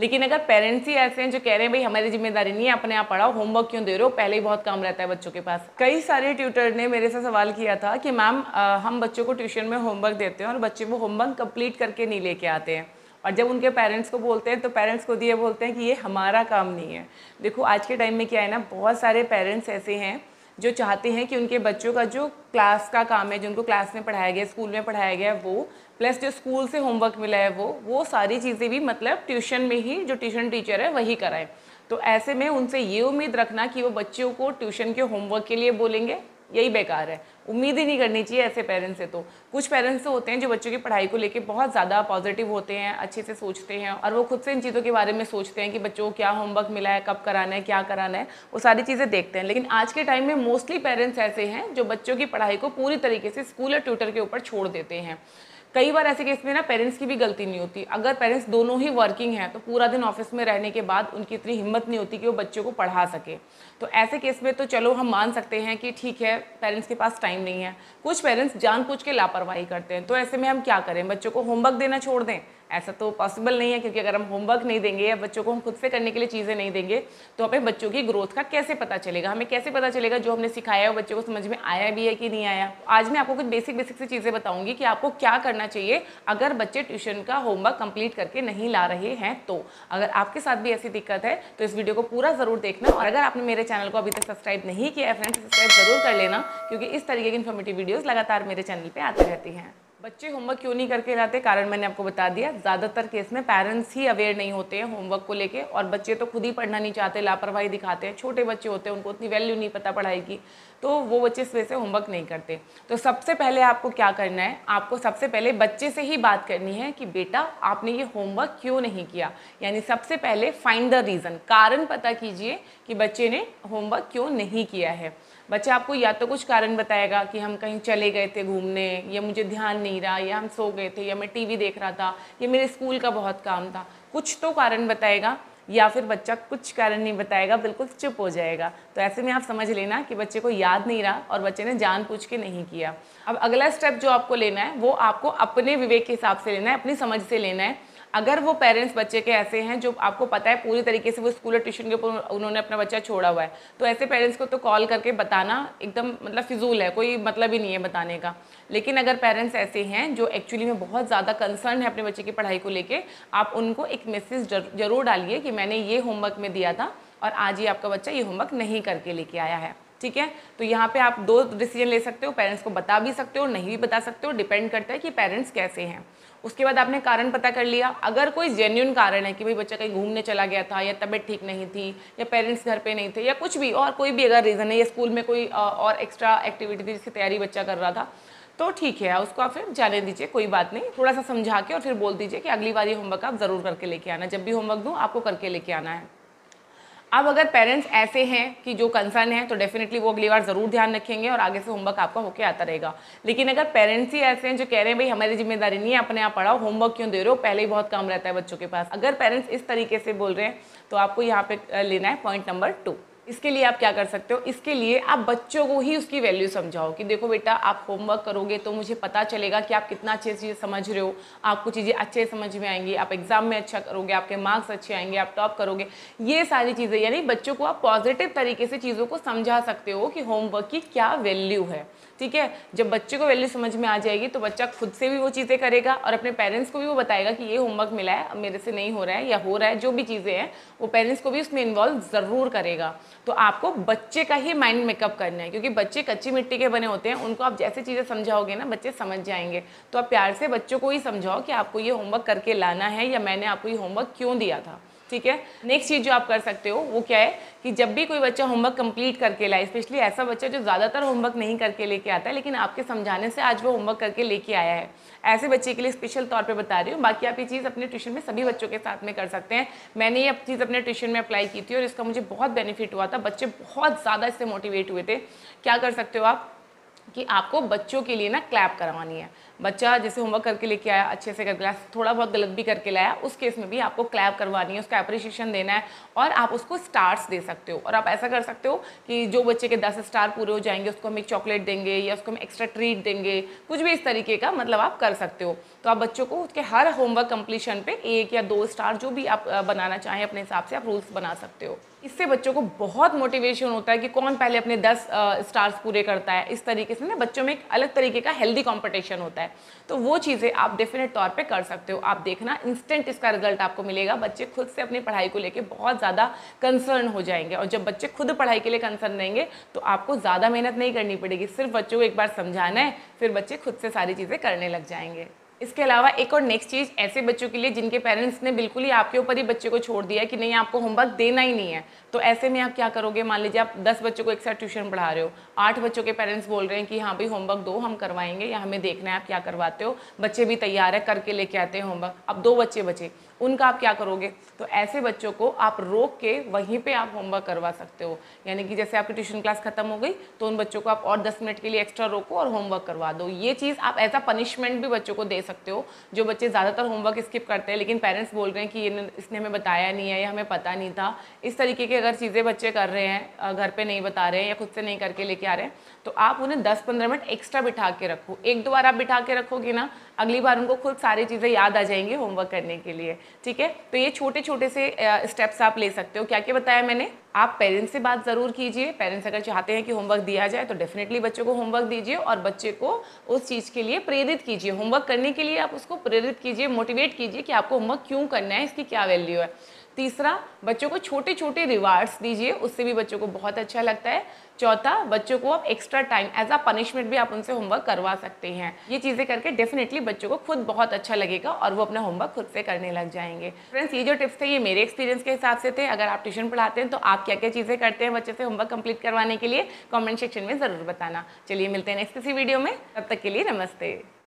लेकिन अगर पेरेंट्स ही ऐसे हैं जो कह रहे हैं भाई हमारी जिम्मेदारी नहीं है, अपने आप पढ़ाओ, होमवर्क क्यों दे रहे हो, पहले ही बहुत काम रहता है बच्चों के पास। कई सारे ट्यूटर ने मेरे से सवाल किया था कि मैम हम बच्चों को ट्यूशन में होमवर्क देते हैं और बच्चे वो होमवर्क कंप्लीट करके नहीं लेके आते हैं, और जब उनके पेरेंट्स को बोलते हैं तो पेरेंट्स खुद ये बोलते हैं कि ये हमारा काम नहीं है। देखो आज के टाइम में क्या है ना, बहुत सारे पेरेंट्स ऐसे हैं जो चाहते हैं कि उनके बच्चों का जो क्लास का काम है, जिनको क्लास में पढ़ाया गया, स्कूल में पढ़ाया गया है, वो प्लस जो स्कूल से होमवर्क मिला है वो सारी चीज़ें भी मतलब ट्यूशन में ही जो ट्यूशन टीचर है वही कराए। तो ऐसे में उनसे ये उम्मीद रखना कि वो बच्चों को ट्यूशन के होमवर्क के लिए बोलेंगे, यही बेकार है, उम्मीद ही नहीं करनी चाहिए ऐसे पेरेंट्स से। तो कुछ पेरेंट्स तो होते हैं जो बच्चों की पढ़ाई को लेके बहुत ज़्यादा पॉजिटिव होते हैं, अच्छे से सोचते हैं और वो खुद से इन चीज़ों के बारे में सोचते हैं कि बच्चों को क्या होमवर्क मिला है, कब कराना है, क्या कराना है, वो सारी चीज़ें देखते हैं। लेकिन आज के टाइम में मोस्टली पेरेंट्स ऐसे हैं जो बच्चों की पढ़ाई को पूरी तरीके से स्कूल और ट्यूटर के ऊपर छोड़ देते हैं। कई बार ऐसे केस में ना पेरेंट्स की भी गलती नहीं होती, अगर पेरेंट्स दोनों ही वर्किंग हैं तो पूरा दिन ऑफिस में रहने के बाद उनकी इतनी हिम्मत नहीं होती कि वो बच्चों को पढ़ा सके। तो ऐसे केस में तो चलो हम मान सकते हैं कि ठीक है पेरेंट्स के पास टाइम नहीं है, कुछ पेरेंट्स जानबूझ के लापरवाही करते हैं, तो ऐसे में हम क्या करें, बच्चों को होमवर्क देना छोड़ दें? ऐसा तो पॉसिबल नहीं है, क्योंकि अगर हम होमवर्क नहीं देंगे या बच्चों को हम खुद से करने के लिए चीज़ें नहीं देंगे तो हमें बच्चों की ग्रोथ का कैसे पता चलेगा, हमें कैसे पता चलेगा जो हमने सिखाया है बच्चों को समझ में आया भी है कि नहीं आया। आज मैं आपको कुछ बेसिक सी चीज़ें बताऊंगी कि आपको क्या करना चाहिए अगर बच्चे ट्यूशन का होमवर्क कंप्लीट करके नहीं ला रहे हैं तो। अगर आपके साथ भी ऐसी दिक्कत है तो इस वीडियो को पूरा ज़रूर देखना, और अगर आपने मेरे चैनल को अभी तक सब्सक्राइब नहीं किया है फ्रेंड्स, सब्सक्राइब ज़रूर कर लेना, क्योंकि इस तरीके की इन्फॉर्मेटिव वीडियोज़ लगातार मेरे चैनल पर आती रहती हैं। बच्चे होमवर्क क्यों नहीं करके लाते, कारण मैंने आपको बता दिया। ज़्यादातर केस में पेरेंट्स ही अवेयर नहीं होते हैं होमवर्क को लेके, और बच्चे तो खुद ही पढ़ना नहीं चाहते, लापरवाही दिखाते हैं, छोटे बच्चे होते हैं, उनको उतनी वैल्यू नहीं पता पढ़ाई की, तो वो बच्चे इस वजह से होमवर्क नहीं करते। तो सबसे पहले आपको क्या करना है, आपको सबसे पहले बच्चे से ही बात करनी है कि बेटा आपने ये होमवर्क क्यों नहीं किया, यानी सबसे पहले फाइंड द रीज़न, कारण पता कीजिए कि बच्चे ने होमवर्क क्यों नहीं किया है। बच्चा आपको या तो कुछ कारण बताएगा कि हम कहीं चले गए थे घूमने, या मुझे ध्यान नहीं रहा, या हम सो गए थे, या मैं टीवी देख रहा था, या मेरे स्कूल का बहुत काम था, कुछ तो कारण बताएगा, या फिर बच्चा कुछ कारण नहीं बताएगा, बिल्कुल चुप हो जाएगा। तो ऐसे में आप समझ लेना कि बच्चे को याद नहीं रहा और बच्चे ने जानबूझ के नहीं किया। अब अगला स्टेप जो आपको लेना है वो आपको अपने विवेक के हिसाब से लेना है, अपनी समझ से लेना है। अगर वो पेरेंट्स बच्चे के ऐसे हैं जो आपको पता है पूरी तरीके से वो स्कूल और ट्यूशन के ऊपर उन्होंने अपना बच्चा छोड़ा हुआ है, तो ऐसे पेरेंट्स को तो कॉल करके बताना एकदम मतलब फिजूल है, कोई मतलब ही नहीं है बताने का। लेकिन अगर पेरेंट्स ऐसे हैं जो एक्चुअली में बहुत ज़्यादा कंसर्न है अपने बच्चे की पढ़ाई को लेके, आप उनको एक मैसेज जरूर डालिए कि मैंने ये होमवर्क में दिया था और आज ये आपका बच्चा ये होमवर्क नहीं करके लेके आया है, ठीक है। तो यहाँ पे आप दो डिसीजन ले सकते हो, पेरेंट्स को बता भी सकते हो, नहीं भी बता सकते हो, डिपेंड करता है कि पेरेंट्स कैसे हैं। उसके बाद आपने कारण पता कर लिया, अगर कोई जेन्युइन कारण है कि भाई बच्चा कहीं घूमने चला गया था, या तबीयत ठीक नहीं थी, या पेरेंट्स घर पे नहीं थे, या कुछ भी और कोई भी अगर रीज़न है, या स्कूल में कोई और एक्स्ट्रा एक्टिविटी थी जिसकी तैयारी बच्चा कर रहा था, तो ठीक है उसको आप फिर जाने दीजिए, कोई बात नहीं, थोड़ा सा समझा के और फिर बोल दीजिए कि अगली बार ये होमवर्क आप ज़रूर करके लेके आना, जब भी होमवर्क दूँ आपको करके लेके आना है। अब अगर पेरेंट्स ऐसे हैं कि जो कंसर्न है तो डेफिनेटली वो अगली बार ज़रूर ध्यान रखेंगे और आगे से होमवर्क आपका होके आता रहेगा। लेकिन अगर पेरेंट्स ही ऐसे हैं जो कह रहे हैं भाई हमारी जिम्मेदारी नहीं है, अपने आप पढ़ाओ, होमवर्क क्यों दे रहे हो, पहले ही बहुत काम रहता है बच्चों के पास, अगर पेरेंट्स इस तरीके से बोल रहे हैं तो आपको यहाँ पे लेना है पॉइंट नंबर 2। इसके लिए आप क्या कर सकते हो, इसके लिए आप बच्चों को ही उसकी वैल्यू समझाओ कि देखो बेटा आप होमवर्क करोगे तो मुझे पता चलेगा कि आप कितना अच्छे से समझ रहे हो, आपको चीज़ें अच्छे समझ में आएंगी, आप एग्ज़ाम में अच्छा करोगे, आपके मार्क्स अच्छे आएंगे, आप टॉप करोगे, ये सारी चीज़ें, यानी बच्चों को आप पॉजिटिव तरीके से चीज़ों को समझा सकते हो कि होमवर्क की क्या वैल्यू है, ठीक है। जब बच्चे को वैल्यू समझ में आ जाएगी तो बच्चा खुद से भी वो चीज़ें करेगा और अपने पेरेंट्स को भी वो बताएगा कि ये होमवर्क मिला है, मेरे से नहीं हो रहा है या हो रहा है, जो भी चीज़ें हैं वो पेरेंट्स को भी उसमें इन्वॉल्व ज़रूर करेगा। तो आपको बच्चे का ही माइंड मेकअप करना है, क्योंकि बच्चे कच्ची मिट्टी के बने होते हैं, उनको आप जैसे चीज़ें समझाओगे ना बच्चे समझ जाएंगे। तो आप प्यार से बच्चों को ही समझाओ कि आपको ये होमवर्क करके लाना है, या मैंने आपको ये होमवर्क क्यों दिया था, ठीक है। नेक्स्ट चीज़ जो आप कर सकते हो वो क्या है कि जब भी कोई बच्चा होमवर्क कंप्लीट करके लाए, स्पेशली ऐसा बच्चा जो ज़्यादातर होमवर्क नहीं करके लेके आता है लेकिन आपके समझाने से आज वो होमवर्क करके लेके आया है, ऐसे बच्चे के लिए स्पेशल तौर पे बता रही हूँ। बाकी आप ये चीज़ अपने ट्यूशन में सभी बच्चों के साथ में कर सकते हैं। मैंने ये चीज़ अपने ट्यूशन में अप्लाई की थी और इसका मुझे बहुत बेनिफिट हुआ था, बच्चे बहुत ज़्यादा इससे मोटिवेट हुए थे। क्या कर सकते हो आप कि आपको बच्चों के लिए ना क्लैप करवानी है, बच्चा जैसे होमवर्क करके लेके आया, अच्छे से करके लाया, थोड़ा बहुत गलत भी करके लाया, उस केस में भी आपको क्लैप करवानी है, उसका अप्रिशिएशन देना है और आप उसको स्टार्स दे सकते हो। और आप ऐसा कर सकते हो कि जो बच्चे के 10 स्टार पूरे हो जाएंगे उसको हम एक चॉकलेट देंगे या उसको हम एक्स्ट्रा ट्रीट देंगे, कुछ भी इस तरीके का मतलब आप कर सकते हो। तो आप बच्चों को उसके हर होमवर्क कम्प्लीशन पर 1 या 2 स्टार जो भी आप बनाना चाहें अपने हिसाब से आप रूल्स बना सकते हो। इससे बच्चों को बहुत मोटिवेशन होता है कि कौन पहले अपने 10 स्टार्स पूरे करता है। इस तरीके से ना बच्चों में एक अलग तरीके का हेल्दी कंपटीशन होता है। तो वो चीज़ें आप डेफिनेट तौर पे कर सकते हो। आप देखना इंस्टेंट इसका रिजल्ट आपको मिलेगा। बच्चे खुद से अपनी पढ़ाई को लेके बहुत ज़्यादा कंसर्न हो जाएंगे और जब बच्चे खुद पढ़ाई के लिए कंसर्न रहेंगे तो आपको ज़्यादा मेहनत नहीं करनी पड़ेगी, सिर्फ बच्चों को एक बार समझाना है, फिर बच्चे खुद से सारी चीज़ें करने लग जाएंगे। इसके अलावा एक और नेक्स्ट चीज़ ऐसे बच्चों के लिए जिनके पेरेंट्स ने बिल्कुल ही आपके ऊपर ही बच्चे को छोड़ दिया कि नहीं आपको होमवर्क देना ही नहीं है, तो ऐसे में आप क्या करोगे। मान लीजिए आप 10 बच्चों को एक साथ ट्यूशन पढ़ा रहे हो, 8 बच्चों के पेरेंट्स बोल रहे हैं कि हाँ भाई होमवर्क दो, हम करवाएंगे या हमें देखना है आप क्या करवाते हो, बच्चे भी तैयार है करके लेके आते हैं होमवर्क। अब 2 बच्चे बचे, उनका आप क्या करोगे। तो ऐसे बच्चों को आप रोक के वहीं पे आप होमवर्क करवा सकते हो, यानी कि जैसे आपकी ट्यूशन क्लास खत्म हो गई तो उन बच्चों को आप और 10 मिनट के लिए एक्स्ट्रा रोको और होमवर्क करवा दो। ये चीज़ आप ऐसा पनिशमेंट भी बच्चों को दे सकते हो। जो बच्चे ज़्यादातर होमवर्क स्किप करते हैं लेकिन पेरेंट्स बोल रहे हैं कि ये इसने हमें बताया नहीं है या हमें पता नहीं था, इस तरीके की अगर चीज़ें बच्चे कर रहे हैं, घर पर नहीं बता रहे हैं या खुद से नहीं करके लेके आ रहे हैं, तो आप उन्हें 10-15 मिनट एक्स्ट्रा बिठा के रखो। 1-2 बार आप बिठा के रखोगे ना, अगली बार उनको खुद सारी चीज़ें याद आ जाएंगी होमवर्क करने के लिए। ठीक है, तो ये छोटे छोटे से स्टेप्स आप ले सकते हो। क्या क्या बताया मैंने। आप पेरेंट्स से बात ज़रूर कीजिए। पेरेंट्स अगर चाहते हैं कि होमवर्क दिया जाए तो डेफिनेटली बच्चों को होमवर्क दीजिए और बच्चे को उस चीज़ के लिए प्रेरित कीजिए। होमवर्क करने के लिए आप उसको प्रेरित कीजिए, मोटिवेट कीजिए कि आपको होमवर्क क्यों करना है, इसकी क्या वैल्यू है। तीसरा, बच्चों को छोटे छोटे रिवार्ड्स दीजिए, उससे भी बच्चों को बहुत अच्छा लगता है। चौथा, बच्चों को आप extra time as a punishment भी आप उनसे होमवर्क करवा सकते हैं। ये चीज़ें करके डेफिनेटली बच्चों को खुद बहुत अच्छा लगेगा और वो अपना होमवर्क खुद से करने लग जाएंगे। फ्रेंड्स, ये जो टिप्स थे ये मेरे एक्सपीरियंस के हिसाब से थे। अगर आप ट्यूशन पढ़ाते हैं तो आप क्या क्या चीज़ें करते हैं बच्चे से होमवर्क कंप्लीट करवाने के लिए, कॉमेंट सेक्शन में ज़रूर बताना। चलिए मिलते हैं नेक्स्ट किसी वीडियो में, तब तक के लिए नमस्ते।